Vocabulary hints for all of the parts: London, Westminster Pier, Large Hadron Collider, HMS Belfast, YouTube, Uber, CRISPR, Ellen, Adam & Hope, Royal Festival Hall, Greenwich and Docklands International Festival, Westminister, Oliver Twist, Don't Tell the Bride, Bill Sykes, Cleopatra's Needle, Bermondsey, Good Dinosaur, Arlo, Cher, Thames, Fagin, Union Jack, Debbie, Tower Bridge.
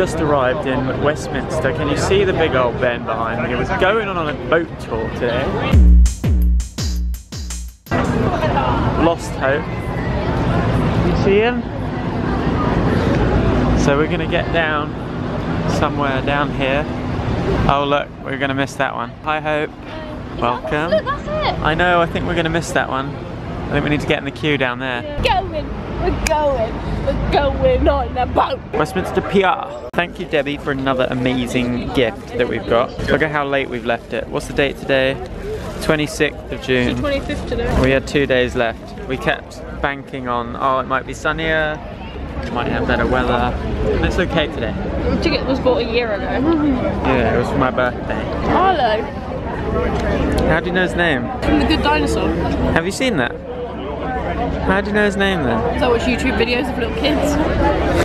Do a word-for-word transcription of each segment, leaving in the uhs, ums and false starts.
just arrived in Westminster. Can you see the big old Ben behind me? It was going on on a boat tour today. Lost Hope. You see him? So we're gonna get down somewhere down here. Oh look, we're gonna miss that one. Hi Hope. Welcome. Look, that's it. I know, I think we're gonna miss that one. I think we need to get in the queue down there. Going, we're going, we're going on a boat. Westminster Pier. Thank you Debbie for another amazing gift that we've got. Look at how late we've left it. What's the date today? twenty-sixth of June. It's the twenty-fifth today. We had two days left. We kept banking on, oh it might be sunnier, we might have better weather. And it's okay today. The ticket was bought a year ago. Yeah, it was for my birthday. Arlo. How do you know his name? From the Good Dinosaur. Have you seen that? How do you know his name then? Because I watch YouTube videos of little kids.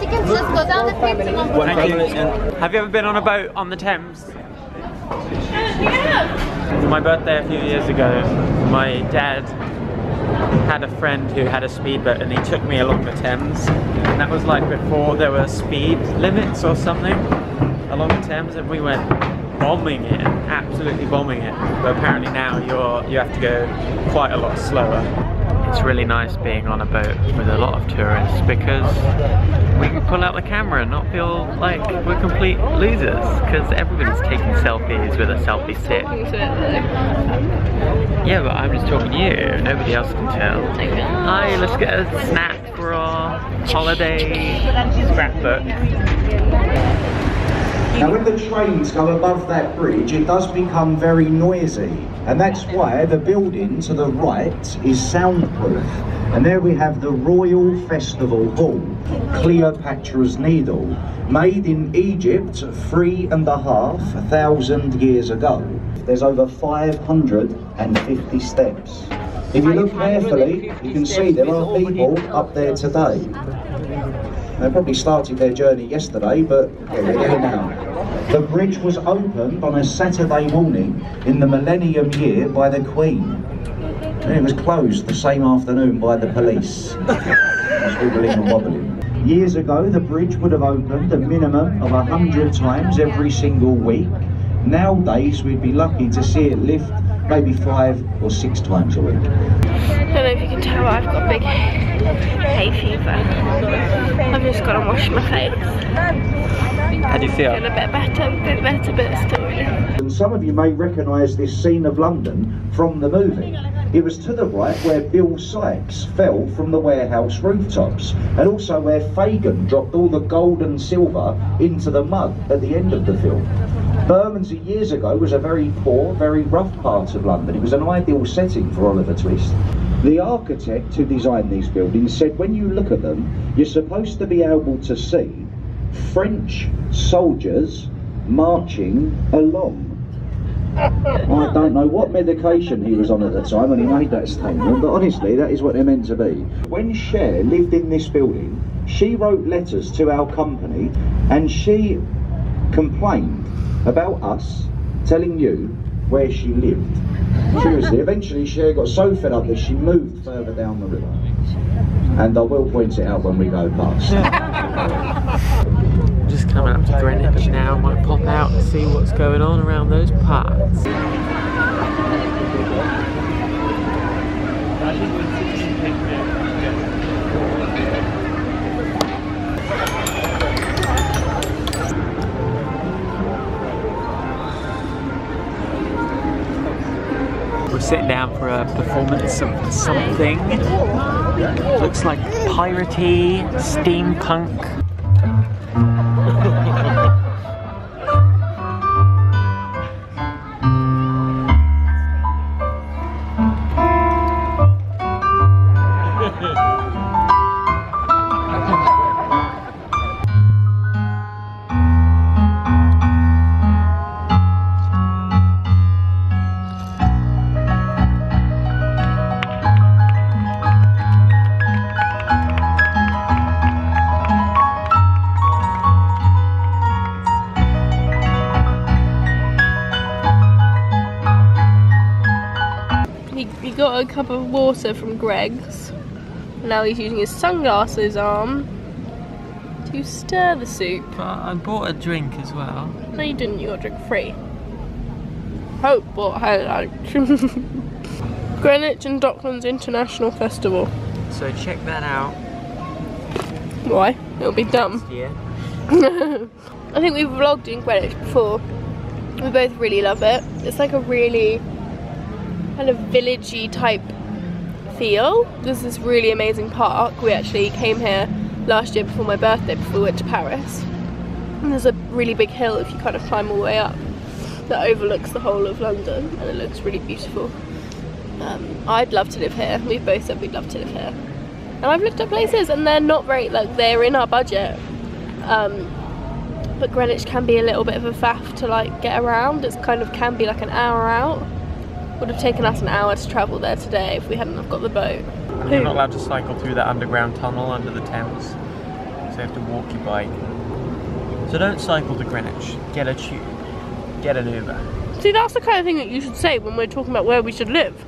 You can just go down the Thames and one. Have you ever been on a boat on the Thames? Yeah. For my birthday a few years ago, my dad had a friend who had a speedboat and he took me along the Thames. And that was like before there were speed limits or something along the Thames, and we went bombing it, absolutely bombing it. But apparently now you're you have to go quite a lot slower. It's really nice being on a boat with a lot of tourists because we can pull out the camera and not feel like we're complete losers because everybody's taking selfies with a selfie stick. Yeah, but I'm just talking to you. Nobody else can tell. Hi, let's get a snack for our holiday scrapbook. Now when the trains go above that bridge it does become very noisy, and that's why the building to the right is soundproof, and there we have the Royal Festival Hall, Cleopatra's Needle, made in Egypt three and a half thousand years ago. There's over five hundred and fifty steps. If you look carefully you can see there are people up there today. They probably started their journey yesterday, but yeah, we're there now. The bridge was opened on a Saturday morning in the millennium year by the Queen. And it was closed the same afternoon by the police. Wobbling and wobbling. Years ago, the bridge would have opened a minimum of a hundred times every single week. Nowadays, we'd be lucky to see it lift maybe five or six times a week. I don't know if you can tell, I've got big hay fever. I've just got to wash my face. How do you feel? I feel a bit better, a bit better, but still. And some of you may recognise this scene of London from the movie. It was to the right where Bill Sykes fell from the warehouse rooftops, and also where Fagin dropped all the gold and silver into the mud at the end of the film. Bermondsey years ago was a very poor, very rough part of London. It was an ideal setting for Oliver Twist. The architect who designed these buildings said when you look at them, you're supposed to be able to see French soldiers marching along. I don't know what medication he was on at the time when he made that statement, but honestly, that is what they're meant to be. When Cher lived in this building, she wrote letters to our company and she complained about us telling you where she lived. Seriously, eventually Cher got so fed up that she moved further down the river. And I will point it out when we go past. I'm just coming up to Greenwich now, might pop out and see what's going on around those parts. We're sitting down for a performance of something. Looks like piratey, steampunk. Got a cup of water from Greg's. Now he's using his sunglasses arm to You stir the soup. But I bought a drink as well. No you didn't, you got a drink free. Hope bought her lunch. Greenwich and Docklands International Festival. So check that out. Why? It'll be dumb. I think we've vlogged in Greenwich before. We both really love it. It's like a really kind of villagey type feel. There's this really amazing park. We actually came here last year before my birthday, before we went to Paris. And there's a really big hill if you kind of climb all the way up that overlooks the whole of London and it looks really beautiful. Um, I'd love to live here. We've both said we'd love to live here. And I've looked at places and they're not very, like, they're in our budget. Um, but Greenwich can be a little bit of a faff to like get around. It kind of can be like an hour out. Would have taken us an hour to travel there today if we hadn't have got the boat. And you're not allowed to cycle through that underground tunnel under the Thames. So you have to walk your bike. So don't cycle to Greenwich. Get a tube. Get an Uber. See, that's the kind of thing that you should say when we're talking about where we should live.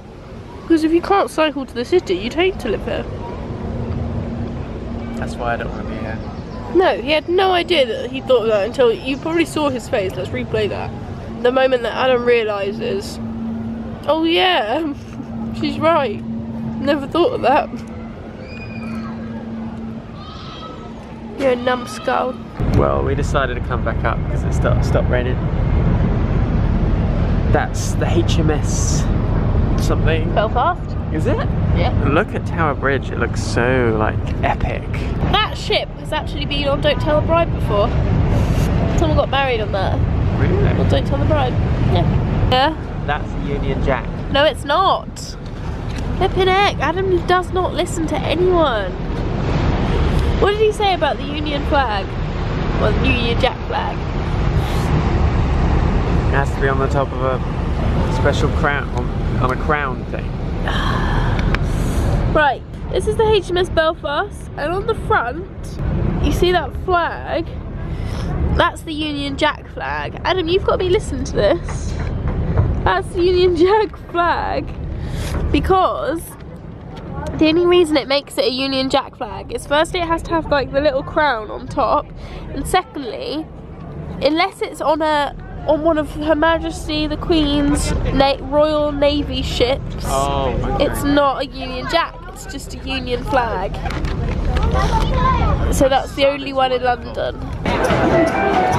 Because if you can't cycle to the city, you'd hate to live here. That's why I don't want to be here. No, he had no idea that he thought of that until you probably saw his face. Let's replay that. The moment that Adam realises, oh yeah, she's right. Never thought of that. You're a numbskull. Well, we decided to come back up because it stopped, stopped raining. That's the H M S something. Belfast. Is it? Yeah. Look at Tower Bridge. It looks so like epic. That ship has actually been on Don't Tell the Bride before. Someone got married on that. Really? On Don't Tell the Bride. Yeah. Yeah. That's Union Jack. No, it's not. Flippin' heck, Adam does not listen to anyone. What did he say about the Union flag? Well, the Union Jack flag. It has to be on the top of a special crown, on, on a crown thing. Right, this is the H M S Belfast, and on the front, you see that flag? That's the Union Jack flag. Adam, you've got to be listening to this. That's the Union Jack flag, because the only reason it makes it a Union Jack flag is firstly it has to have like the little crown on top, and secondly, unless it's on a on one of Her Majesty the Queen's Na Royal Navy ships. Oh, okay. It's not a Union Jack, it's just a Union flag. So that's the only one in London.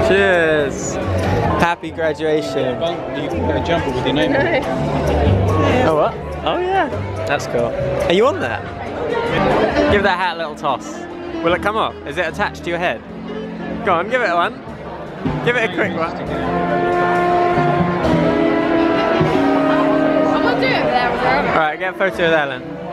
Cheers! Happy graduation. You can go jump with your name on it. Oh what? Oh yeah, that's cool. Are you on there? Give that hat a little toss. Will it come off? Is it attached to your head? Go on, give it one. Give it a quick one. Someone do it there. Alright, get a photo with Ellen.